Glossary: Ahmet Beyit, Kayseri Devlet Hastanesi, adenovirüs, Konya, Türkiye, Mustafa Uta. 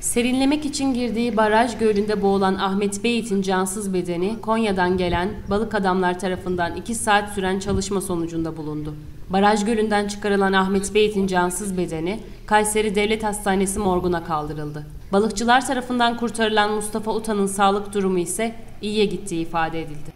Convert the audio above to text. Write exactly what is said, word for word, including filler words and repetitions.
Serinlemek için girdiği baraj gölünde boğulan Ahmet Beyit'in cansız bedeni Konya'dan gelen balık adamlar tarafından iki saat süren çalışma sonucunda bulundu. Baraj gölünden çıkarılan Ahmet Beyit'in cansız bedeni Kayseri Devlet Hastanesi morguna kaldırıldı. Balıkçılar tarafından kurtarılan Mustafa Uta'nın sağlık durumu ise iyiye gittiği ifade edildi.